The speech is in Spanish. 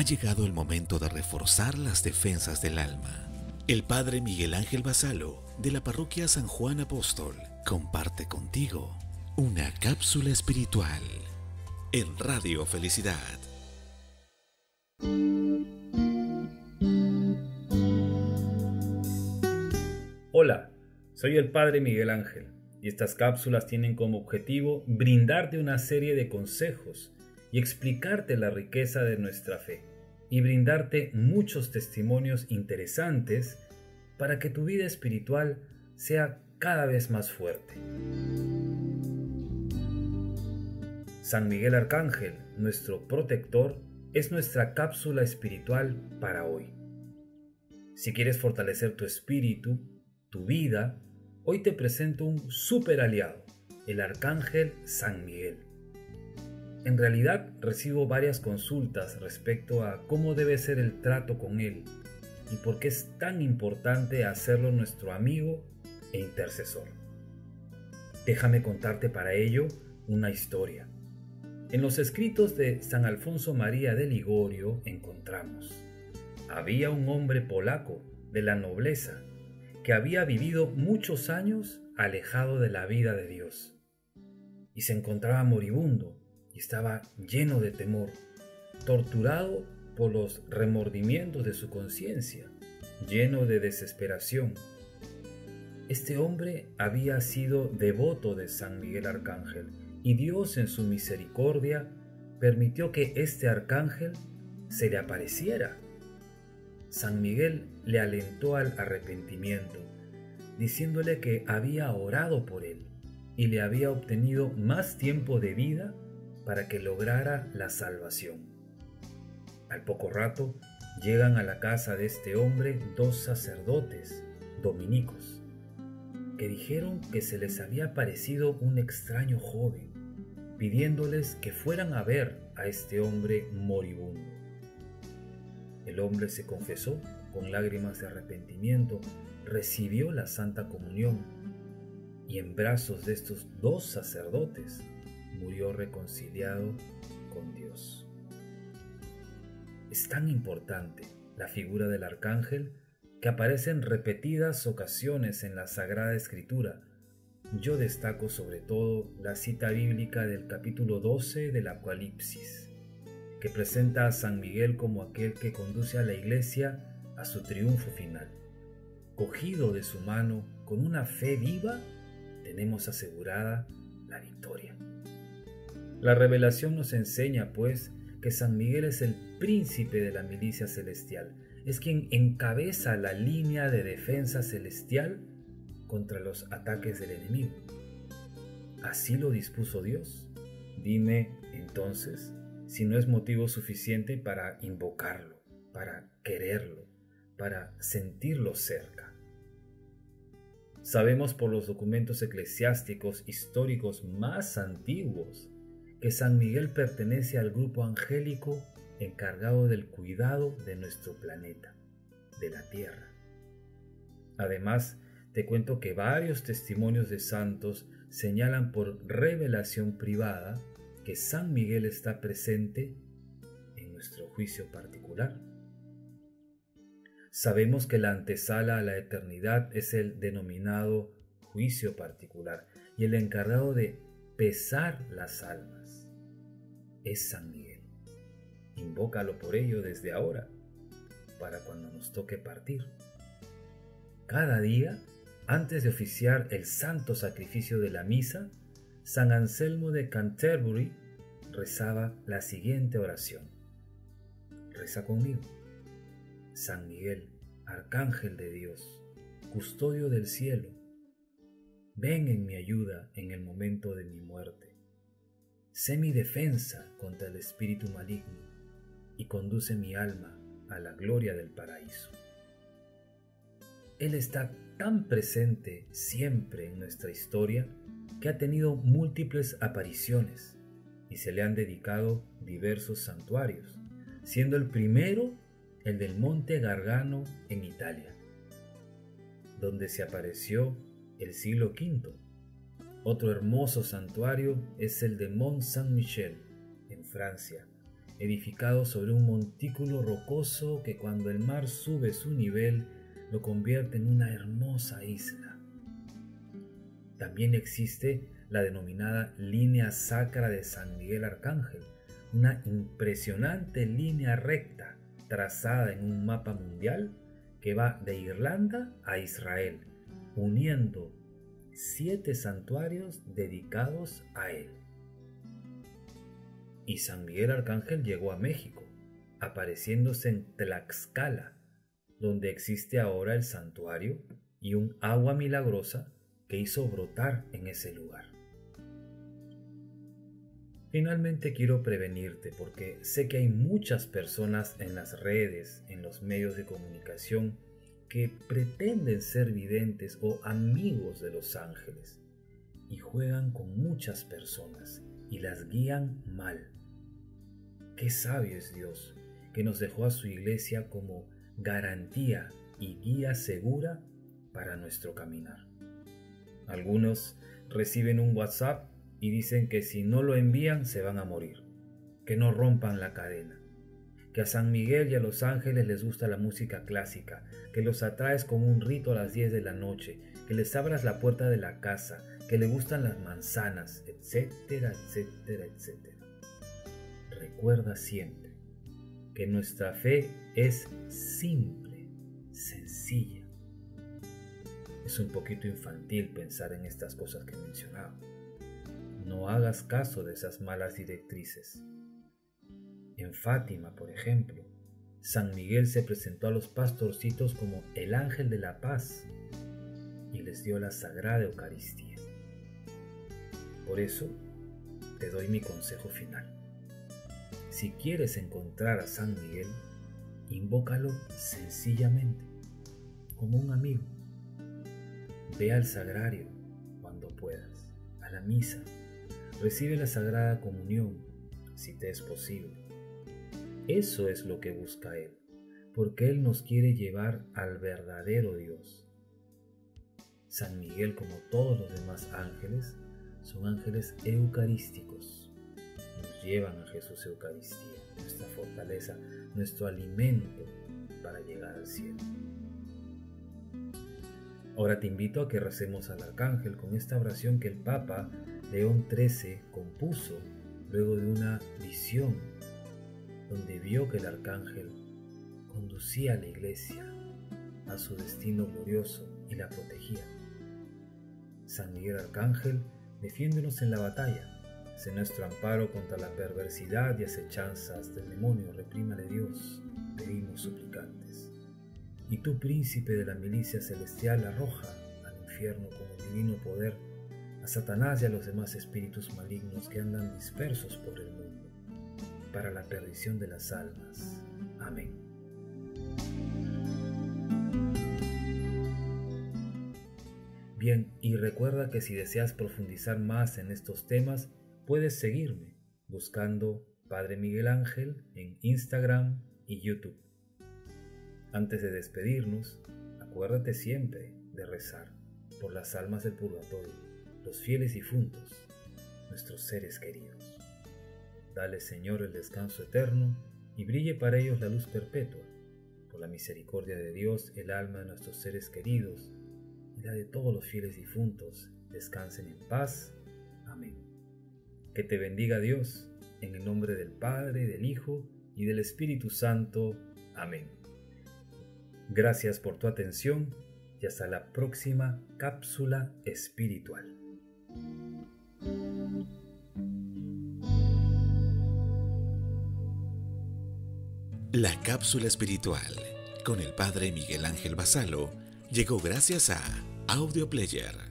ha llegado el momento de reforzar las defensas del alma. El Padre Miguel Ángel Basalo, de la Parroquia San Juan Apóstol, comparte contigo una cápsula espiritual en Radio Felicidad. Hola, soy el Padre Miguel Ángel y estas cápsulas tienen como objetivo brindarte una serie de consejos y explicarte la riqueza de nuestra fe y brindarte muchos testimonios interesantes para que tu vida espiritual sea cada vez más fuerte. San Miguel Arcángel, nuestro protector, es nuestra cápsula espiritual para hoy. Si quieres fortalecer tu espíritu, tu vida, hoy te presento un super aliado, el Arcángel San Miguel. En realidad recibo varias consultas respecto a cómo debe ser el trato con él y por qué es tan importante hacerlo nuestro amigo e intercesor. Déjame contarte para ello una historia. En los escritos de San Alfonso María de Ligorio encontramos: había un hombre polaco de la nobleza que había vivido muchos años alejado de la vida de Dios y se encontraba moribundo. Estaba lleno de temor, torturado por los remordimientos de su conciencia, lleno de desesperación. Este hombre había sido devoto de San Miguel Arcángel y Dios en su misericordia permitió que este arcángel se le apareciera. San Miguel le alentó al arrepentimiento, diciéndole que había orado por él y le había obtenido más tiempo de vida para que lograra la salvación. Al poco rato llegan a la casa de este hombre dos sacerdotes dominicos que dijeron que se les había aparecido un extraño joven pidiéndoles que fueran a ver a este hombre moribundo. El hombre se confesó con lágrimas de arrepentimiento, recibió la Santa Comunión y en brazos de estos dos sacerdotes murió reconciliado con Dios. Es tan importante la figura del arcángel que aparece en repetidas ocasiones en la Sagrada Escritura. Yo destaco sobre todo la cita bíblica del capítulo 12 del Apocalipsis, que presenta a San Miguel como aquel que conduce a la iglesia a su triunfo final. Cogido de su mano con una fe viva, tenemos asegurada la victoria. La revelación nos enseña, pues, que San Miguel es el príncipe de la milicia celestial, es quien encabeza la línea de defensa celestial contra los ataques del enemigo. Así lo dispuso Dios. Dime, entonces, si no es motivo suficiente para invocarlo, para quererlo, para sentirlo cerca. Sabemos por los documentos eclesiásticos históricos más antiguos que San Miguel pertenece al grupo angélico encargado del cuidado de nuestro planeta, de la Tierra. Además, te cuento que varios testimonios de santos señalan por revelación privada que San Miguel está presente en nuestro juicio particular. Sabemos que la antesala a la eternidad es el denominado juicio particular y el encargado de pesar las almas es San Miguel. Invócalo por ello desde ahora, para cuando nos toque partir. Cada día, antes de oficiar el santo sacrificio de la misa, San Anselmo de Canterbury rezaba la siguiente oración. Reza conmigo. San Miguel, arcángel de Dios, custodio del cielo, ven en mi ayuda en el momento de mi muerte. Sé mi defensa contra el espíritu maligno y conduce mi alma a la gloria del paraíso. Él está tan presente siempre en nuestra historia que ha tenido múltiples apariciones y se le han dedicado diversos santuarios, siendo el primero el del Monte Gargano en Italia, donde se apareció el siglo V. Otro hermoso santuario es el de Mont Saint Michel, en Francia, edificado sobre un montículo rocoso que cuando el mar sube su nivel lo convierte en una hermosa isla. También existe la denominada Línea Sacra de San Miguel Arcángel, una impresionante línea recta trazada en un mapa mundial que va de Irlanda a Israel, uniendo 7 santuarios dedicados a él. Y San Miguel Arcángel llegó a México, apareciéndose en Tlaxcala, donde existe ahora el santuario y un agua milagrosa que hizo brotar en ese lugar. Finalmente quiero prevenirte porque sé que hay muchas personas en las redes, en los medios de comunicación, que pretenden ser videntes o amigos de los ángeles y juegan con muchas personas y las guían mal. Qué sabio es Dios, que nos dejó a su iglesia como garantía y guía segura para nuestro caminar. Algunos reciben un WhatsApp y dicen que si no lo envían se van a morir, que no rompan la cadena, que a San Miguel y a los ángeles les gusta la música clásica, que los atraes con un rito a las 10 de la noche, que les abras la puerta de la casa, que les gustan las manzanas, etcétera, etcétera, etcétera. Recuerda siempre que nuestra fe es simple, sencilla. Es un poquito infantil pensar en estas cosas que mencionaba. No hagas caso de esas malas directrices. En Fátima, por ejemplo, San Miguel se presentó a los pastorcitos como el ángel de la paz y les dio la Sagrada Eucaristía. Por eso, te doy mi consejo final. Si quieres encontrar a San Miguel, invócalo sencillamente, como un amigo. Ve al sagrario cuando puedas, a la misa, recibe la Sagrada Comunión, si te es posible. Eso es lo que busca Él, porque Él nos quiere llevar al verdadero Dios. San Miguel, como todos los demás ángeles, son ángeles eucarísticos. Nos llevan a Jesús Eucaristía, nuestra fortaleza, nuestro alimento para llegar al cielo. Ahora te invito a que recemos al Arcángel con esta oración que el Papa León XIII compuso luego de una visión donde vio que el arcángel conducía a la iglesia a su destino glorioso y la protegía. San Miguel Arcángel, defiéndonos en la batalla, sé nuestro amparo contra la perversidad y asechanzas del demonio, reprímale Dios, pedimos suplicantes. Y tú, príncipe de la milicia celestial, arroja al infierno con el divino poder a Satanás y a los demás espíritus malignos que andan dispersos por el mundo, para la perdición de las almas. Amén. Bien, y recuerda que si deseas profundizar más en estos temas, puedes seguirme buscando Padre Miguel Ángel en Instagram y YouTube. Antes de despedirnos, acuérdate siempre de rezar por las almas del purgatorio, los fieles difuntos, nuestros seres queridos. Dale, Señor, el descanso eterno y brille para ellos la luz perpetua. Por la misericordia de Dios, el alma de nuestros seres queridos y la de todos los fieles difuntos descansen en paz. Amén. Que te bendiga Dios, en el nombre del Padre, del Hijo y del Espíritu Santo. Amén. Gracias por tu atención y hasta la próxima cápsula espiritual. La cápsula espiritual con el Padre Miguel Ángel Basalo llegó gracias a Audio Player.